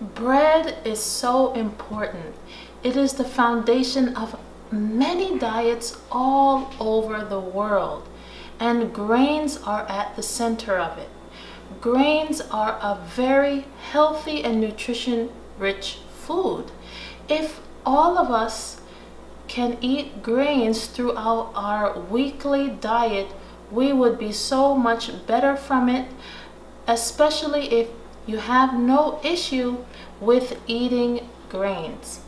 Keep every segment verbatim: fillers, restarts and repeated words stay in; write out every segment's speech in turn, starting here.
Bread is so important. It is the foundation of many diets all over the world, and grains are at the center of it. Grains are a very healthy and nutrition-rich food. If all of us can eat grains throughout our weekly diet, we would be so much better from it, especially if you have no issue with eating grains.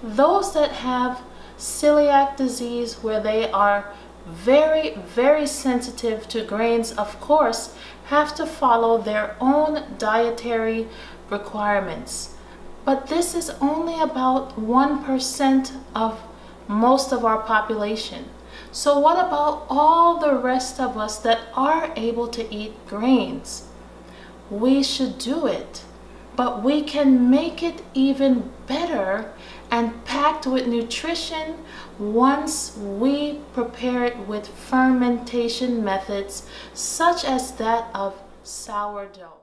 Those that have celiac disease, where they are very, very sensitive to grains, of course, have to follow their own dietary requirements. But this is only about one percent of most of our population. So what about all the rest of us that are able to eat grains? We should do it, but we can make it even better and packed with nutrition once we prepare it with fermentation methods such as that of sourdough.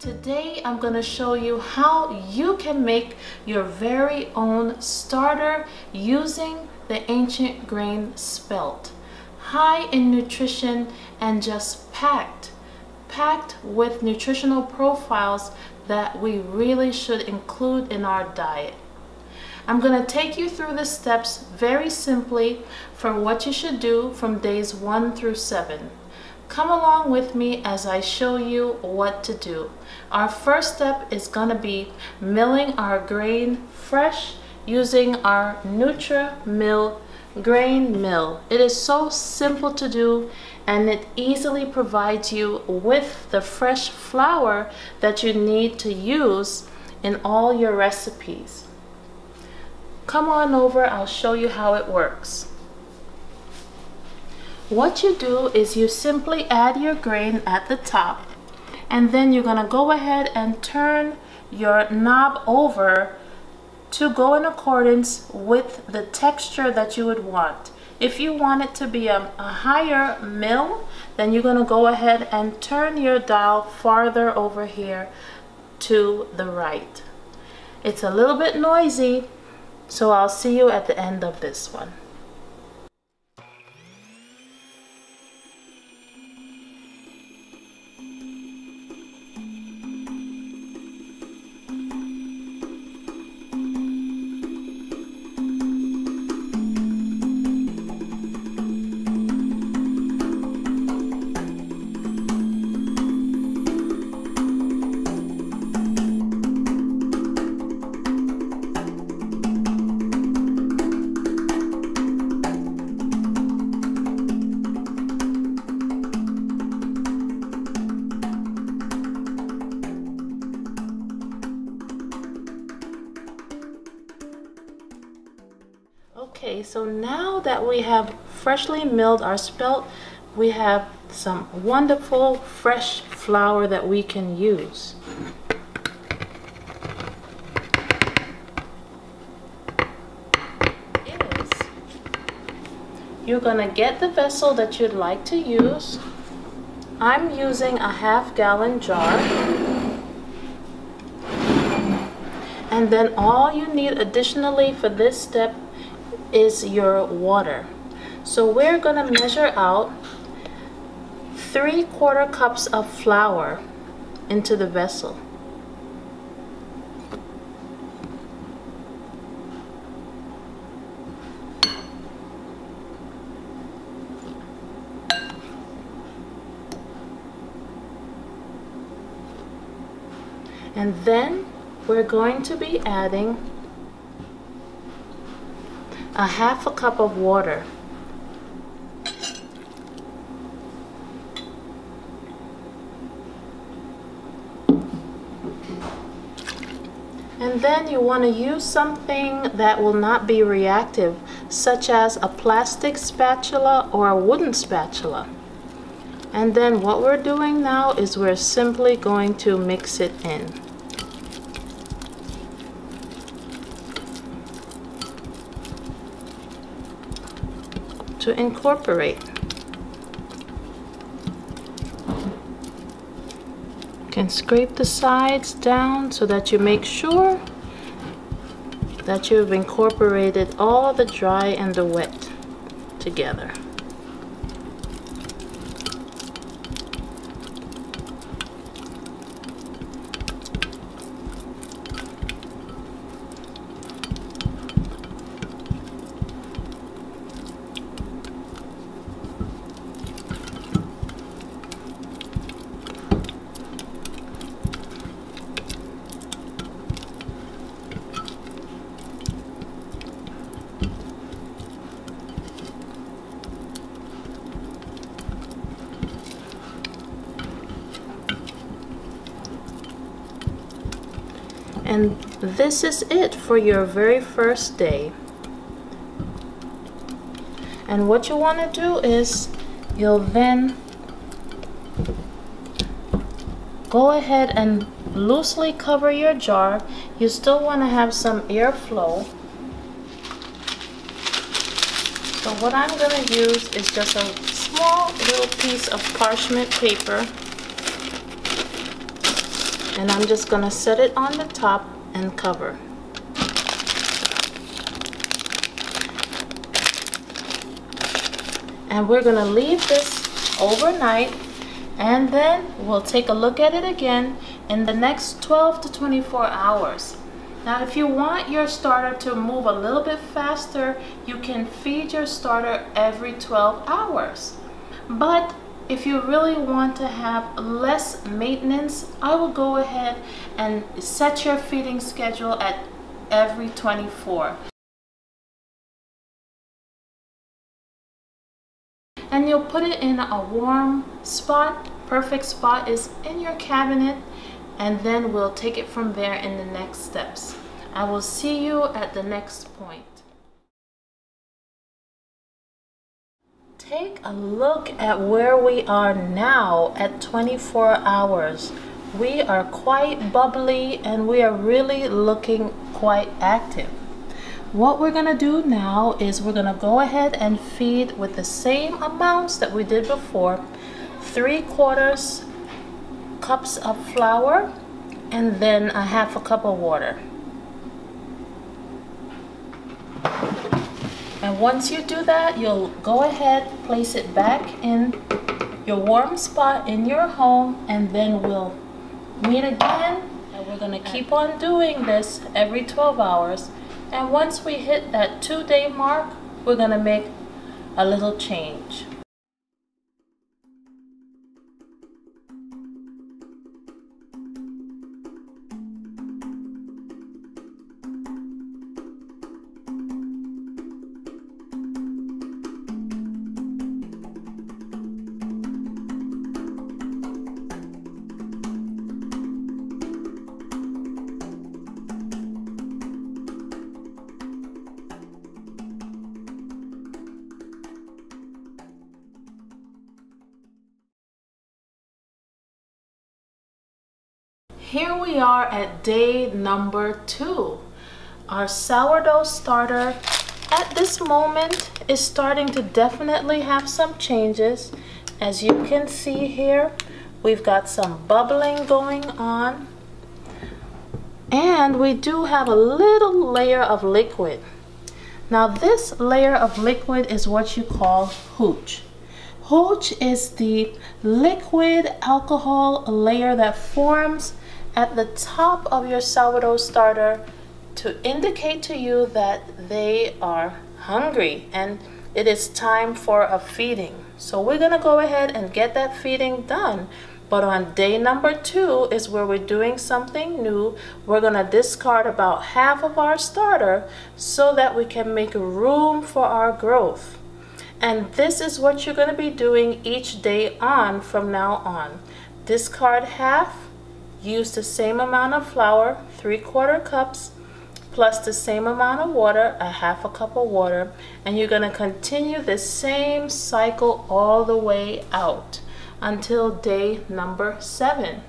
Today I'm going to show you how you can make your very own starter using the ancient grain spelt. High in nutrition and just packed, packed with nutritional profiles that we really should include in our diet. I'm going to take you through the steps very simply for what you should do from days one through seven. Come along with me as I show you what to do. Our first step is going to be milling our grain fresh using our Nutrimill grain mill. It is so simple to do, and it easily provides you with the fresh flour that you need to use in all your recipes. Come on over, I'll show you how it works. What you do is you simply add your grain at the top, and then you're going to go ahead and turn your knob over to go in accordance with the texture that you would want. If you want it to be a, a higher mill, then you're going to go ahead and turn your dial farther over here to the right. It's a little bit noisy, so I'll see you at the end of this one. Okay, so now that we have freshly milled our spelt, we have some wonderful fresh flour that we can use. It is. You're going to get the vessel that you'd like to use. I'm using a half gallon jar. And then all you need additionally for this step is your water. So we're going to measure out three quarter cups of flour into the vessel. And then we're going to be adding a half a cup of water. And then you want to use something that will not be reactive, such as a plastic spatula or a wooden spatula. And then what we're doing now is we're simply going to mix it in. To incorporate. can scrape the sides down so that you make sure that you have incorporated all the dry and the wet together. And this is it for your very first day. And what you want to do is you'll then go ahead and loosely cover your jar. You still want to have some airflow. So what I'm going to use is just a small little piece of parchment paper. And I'm just going to set it on the top and cover. And we're going to leave this overnight, and then we'll take a look at it again in the next twelve to twenty-four hours. Now, if you want your starter to move a little bit faster, you can feed your starter every twelve hours. But if you really want to have less maintenance, I will go ahead and set your feeding schedule at every twenty-four. And you'll put it in a warm spot. Perfect spot is in your cabinet, and then we'll take it from there in the next steps. I will see you at the next point. Take a look at where we are now at twenty-four hours. We are quite bubbly and we are really looking quite active. What we're going to do now is we're going to go ahead and feed with the same amounts that we did before. Three quarters cups of flour and then a half a cup of water. And once you do that, you'll go ahead, place it back in your warm spot in your home, and then we'll meet again. And we're going to keep on doing this every twelve hours. And once we hit that two-day mark, we're going to make a little change. Here we are at day number two. Our sourdough starter at this moment is starting to definitely have some changes. As you can see here, we've got some bubbling going on. And we do have a little layer of liquid. Now this layer of liquid is what you call hooch. Hooch is the liquid alcohol layer that forms at the top of your sourdough starter to indicate to you that they are hungry and it is time for a feeding. So we're gonna go ahead and get that feeding done. But on day number two is where we're doing something new. We're gonna discard about half of our starter so that we can make room for our growth. And this is what you're gonna be doing each day on from now on. Discard half. Use the same amount of flour, three quarter cups, plus the same amount of water, a half a cup of water, and you're going to continue this same cycle all the way out until day number seven.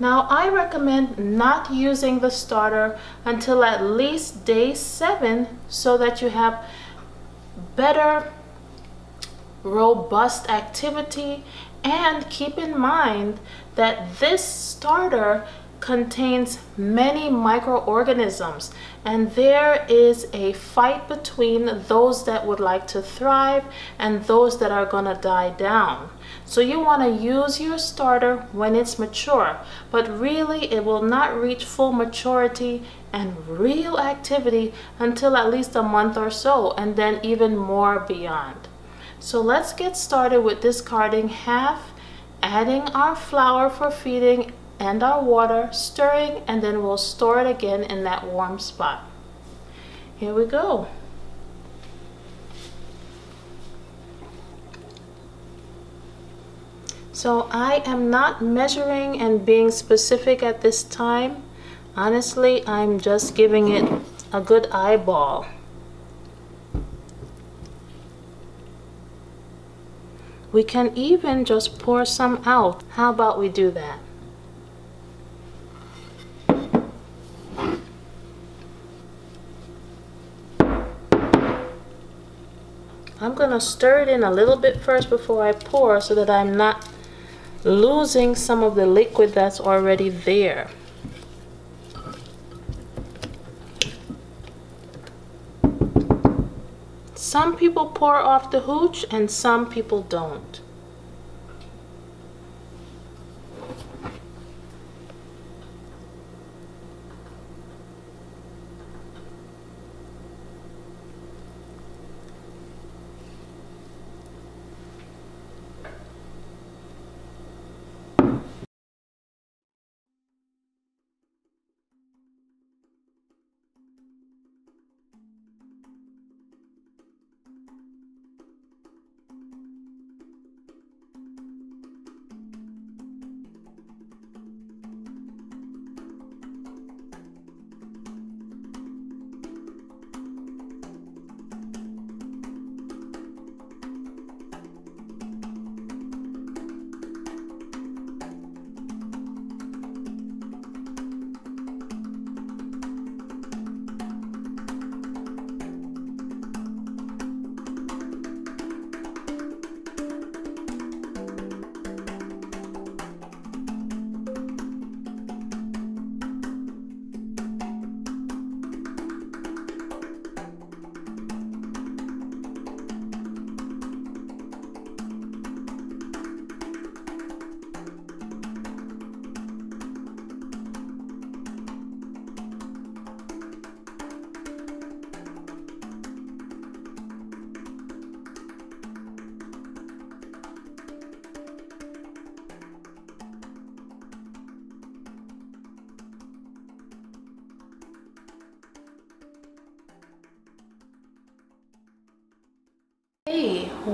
Now, I recommend not using the starter until at least day seven so that you have better, robust activity. And keep in mind that this starter contains many microorganisms, and there is a fight between those that would like to thrive and those that are going to die down. So you want to use your starter when it's mature, but really it will not reach full maturity and real activity until at least a month or so, and then even more beyond. So let's get started with discarding half, adding our flour for feeding and our water, stirring, and then we'll store it again in that warm spot. Here we go. So I am not measuring and being specific at this time. Honestly, I'm just giving it a good eyeball. We can even just pour some out. How about we do that? I'm going to stir it in a little bit first before I pour, so that I'm not losing some of the liquid that's already there. Some people pour off the hooch and some people don't.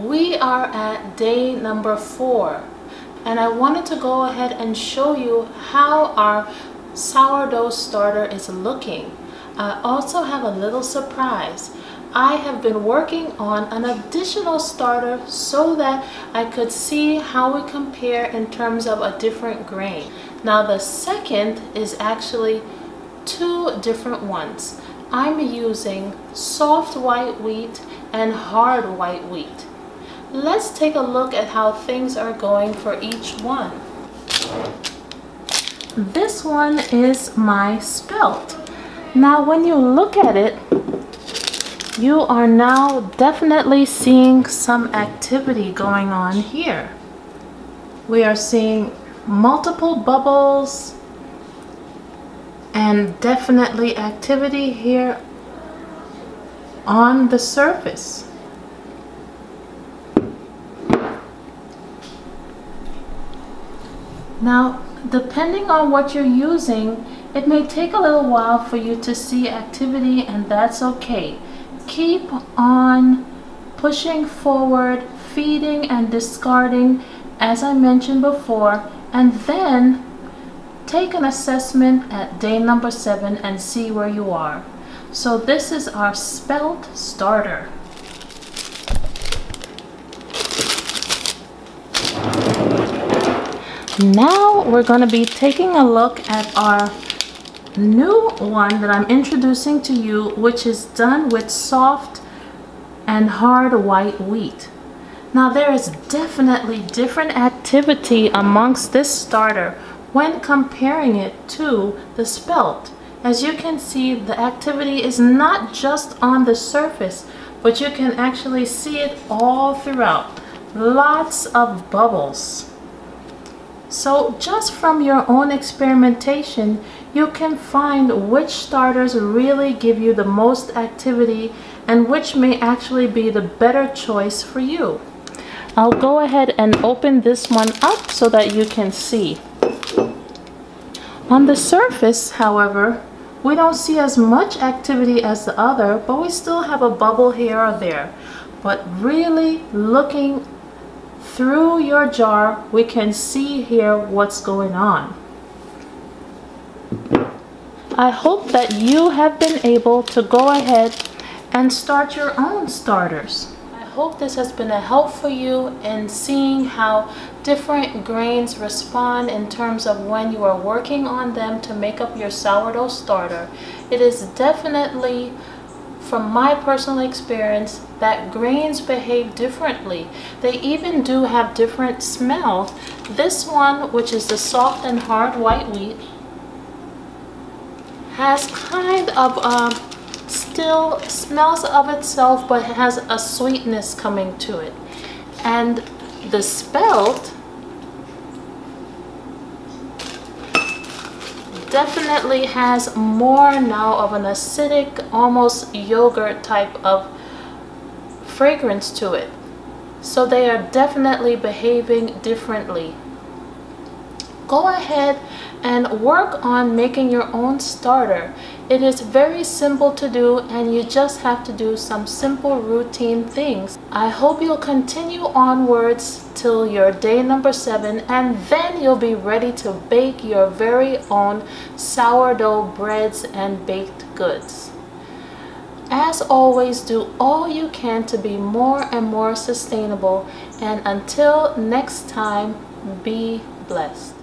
We are at day number four, and I wanted to go ahead and show you how our sourdough starter is looking. I also have a little surprise. I have been working on an additional starter so that I could see how we compare in terms of a different grain. Now the second is actually two different ones. I'm using soft white wheat and hard white wheat. Let's take a look at how things are going for each one. This one is my Spelt. Now when you look at it, you are now definitely seeing some activity going on here. We are seeing multiple bubbles and definitely activity here on the surface. Now, depending on what you're using, it may take a little while for you to see activity, and that's okay. Keep on pushing forward, feeding and discarding, as I mentioned before, and then take an assessment at day number seven and see where you are. So this is our Spelt starter. Now we're going to be taking a look at our new one that I'm introducing to you, which is done with soft and hard white wheat. Now there is definitely different activity amongst this starter when comparing it to the Spelt. As you can see, the activity is not just on the surface, but you can actually see it all throughout. Lots of bubbles. So just from your own experimentation, you can find which starters really give you the most activity and which may actually be the better choice for you. I'll go ahead and open this one up so that you can see. On the surface, however, we don't see as much activity as the other, but we still have a bubble here or there. But really looking through your jar, we can see here what's going on. I hope that you have been able to go ahead and start your own starters. I hope this has been a help for you in seeing how different grains respond in terms of when you are working on them to make up your sourdough starter. It is definitely, from my personal experience, that grains behave differently. They even do have different smells. This one, which is the soft and hard white wheat, has kind of a, still smells of itself, but has a sweetness coming to it. And the Spelt definitely has more now of an acidic, almost yogurt type of fragrance to it. So they are definitely behaving differently. Go ahead and work on making your own starter. It is very simple to do, and you just have to do some simple routine things. I hope you'll continue onwards till your day number seven, and then you'll be ready to bake your very own sourdough breads and baked goods. As always, do all you can to be more and more sustainable, and until next time, be blessed.